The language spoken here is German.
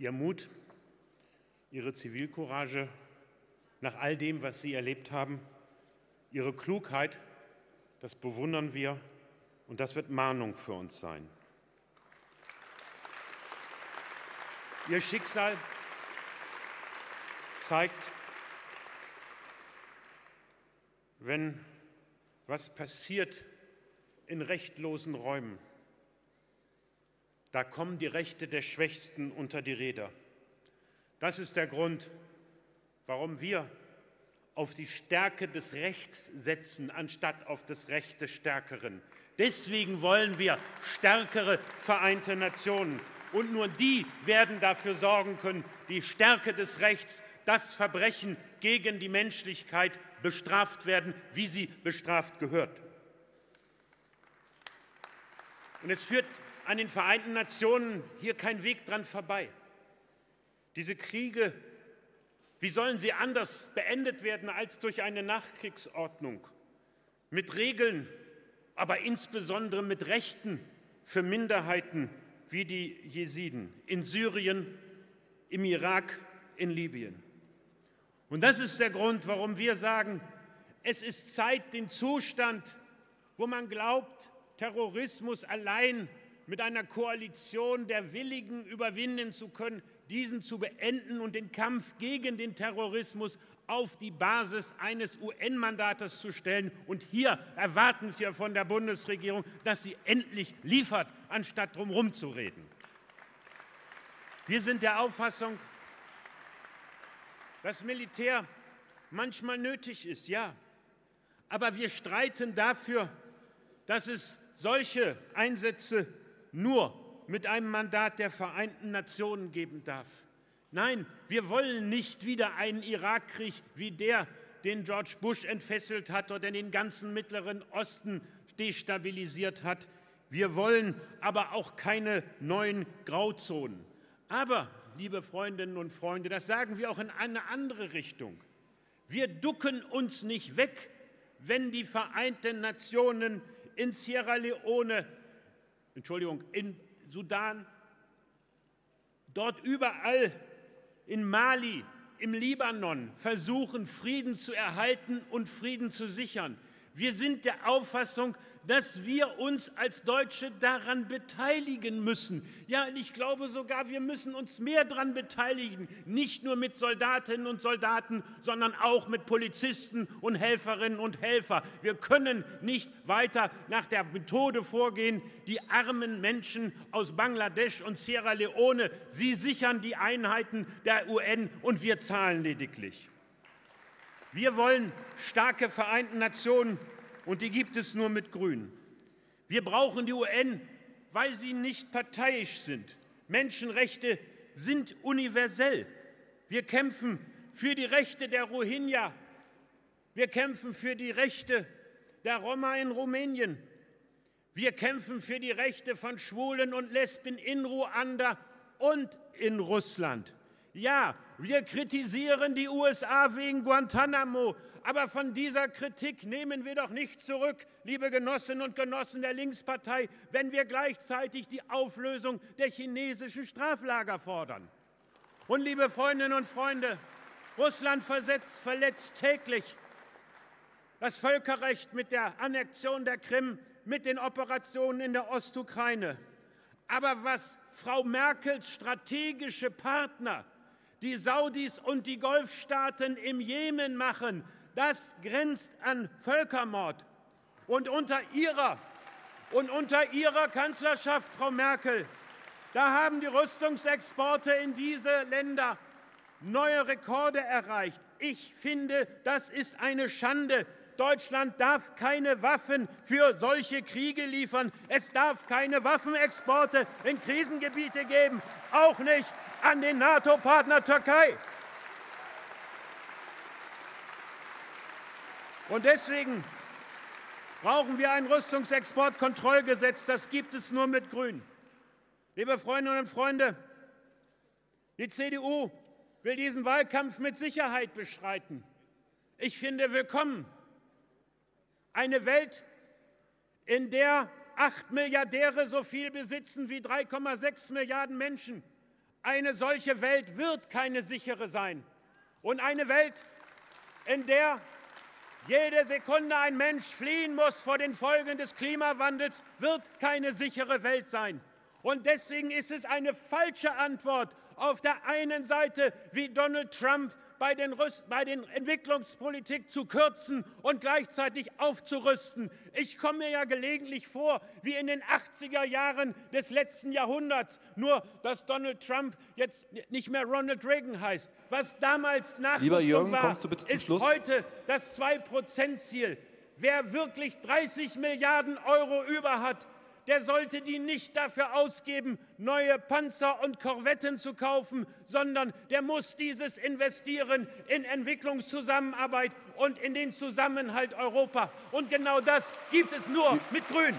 Ihr Mut, Ihre Zivilcourage nach all dem, was Sie erlebt haben, Ihre Klugheit, das bewundern wir und das wird Mahnung für uns sein. Ihr Schicksal zeigt, wenn was passiert in rechtlosen Räumen, da kommen die Rechte der Schwächsten unter die Räder. Das ist der Grund, warum wir auf die Stärke des Rechts setzen, anstatt auf das Recht des Stärkeren. Deswegen wollen wir stärkere Vereinte Nationen. Und nur die werden dafür sorgen können, die Stärke des Rechts, das Verbrechen gegen die Menschlichkeit bestraft werden, wie sie bestraft gehört. Und es führt an den Vereinten Nationen hier kein Weg dran vorbei. Diese Kriege, wie sollen sie anders beendet werden als durch eine Nachkriegsordnung? Mit Regeln, aber insbesondere mit Rechten für Minderheiten wie die Jesiden in Syrien, im Irak, in Libyen. Und das ist der Grund, warum wir sagen, es ist Zeit, den Zustand, wo man glaubt, Terrorismus allein mit einer Koalition der Willigen überwinden zu können, diesen zu beenden und den Kampf gegen den Terrorismus auf die Basis eines UN-Mandates zu stellen. Und hier erwarten wir von der Bundesregierung, dass sie endlich liefert, anstatt drumherum zu reden. Wir sind der Auffassung, dass Militär manchmal nötig ist, ja. Aber wir streiten dafür, dass es solche Einsätze nur mit einem Mandat der Vereinten Nationen geben darf. Nein, wir wollen nicht wieder einen Irakkrieg wie der, den George Bush entfesselt hat oder den ganzen Mittleren Osten destabilisiert hat. Wir wollen aber auch keine neuen Grauzonen. Aber, liebe Freundinnen und Freunde, das sagen wir auch in eine andere Richtung. Wir ducken uns nicht weg, wenn die Vereinten Nationen in Sierra Leone, Entschuldigung, in Sudan, dort überall, in Mali, im Libanon, versuchen, Frieden zu erhalten und Frieden zu sichern. Wir sind der Auffassung, dass wir uns als Deutsche daran beteiligen müssen. Ja, und ich glaube sogar, wir müssen uns mehr daran beteiligen, nicht nur mit Soldatinnen und Soldaten, sondern auch mit Polizisten und Helferinnen und Helfern. Wir können nicht weiter nach der Methode vorgehen, die armen Menschen aus Bangladesch und Sierra Leone, sie sichern die Einheiten der UN und wir zahlen lediglich. Wir wollen starke Vereinten Nationen, und die gibt es nur mit Grünen. Wir brauchen die UN, weil sie nicht parteiisch sind. Menschenrechte sind universell. Wir kämpfen für die Rechte der Rohingya. Wir kämpfen für die Rechte der Roma in Rumänien. Wir kämpfen für die Rechte von Schwulen und Lesben in Ruanda und in Russland. Ja, wir kritisieren die USA wegen Guantanamo, aber von dieser Kritik nehmen wir doch nicht zurück, liebe Genossinnen und Genossen der Linkspartei, wenn wir gleichzeitig die Auflösung der chinesischen Straflager fordern. Und liebe Freundinnen und Freunde, Russland verletzt täglich das Völkerrecht mit der Annexion der Krim, mit den Operationen in der Ostukraine. Aber was Frau Merkels strategische Partner, die Saudis und die Golfstaaten im Jemen machen, das grenzt an Völkermord. Und unter ihrer Kanzlerschaft, Frau Merkel, da haben die Rüstungsexporte in diese Länder neue Rekorde erreicht. Ich finde, das ist eine Schande. Deutschland darf keine Waffen für solche Kriege liefern. Es darf keine Waffenexporte in Krisengebiete geben, auch nicht an den NATO-Partner Türkei. Und deswegen brauchen wir ein Rüstungsexportkontrollgesetz. Das gibt es nur mit Grün. Liebe Freundinnen und Freunde, die CDU will diesen Wahlkampf mit Sicherheit bestreiten. Ich finde, willkommen. Eine Welt, in der 8 Milliardäre so viel besitzen wie 3,6 Milliarden Menschen. Eine solche Welt wird keine sichere sein. Und eine Welt, in der jede Sekunde ein Mensch fliehen muss vor den Folgen des Klimawandels, wird keine sichere Welt sein. Und deswegen ist es eine falsche Antwort, auf der einen Seite wie Donald Trump bei den Entwicklungspolitik zu kürzen und gleichzeitig aufzurüsten. Ich komme mir ja gelegentlich vor wie in den 80er Jahren des letzten Jahrhunderts, nur dass Donald Trump jetzt nicht mehr Ronald Reagan heißt. Was damals Nachrüstung war, ist heute das 2-%-Ziel. Wer wirklich 30 Milliarden Euro über hat, der sollte die nicht dafür ausgeben, neue Panzer und Korvetten zu kaufen, sondern der muss dieses investieren in Entwicklungszusammenarbeit und in den Zusammenhalt Europa. Und genau das gibt es nur mit Grün.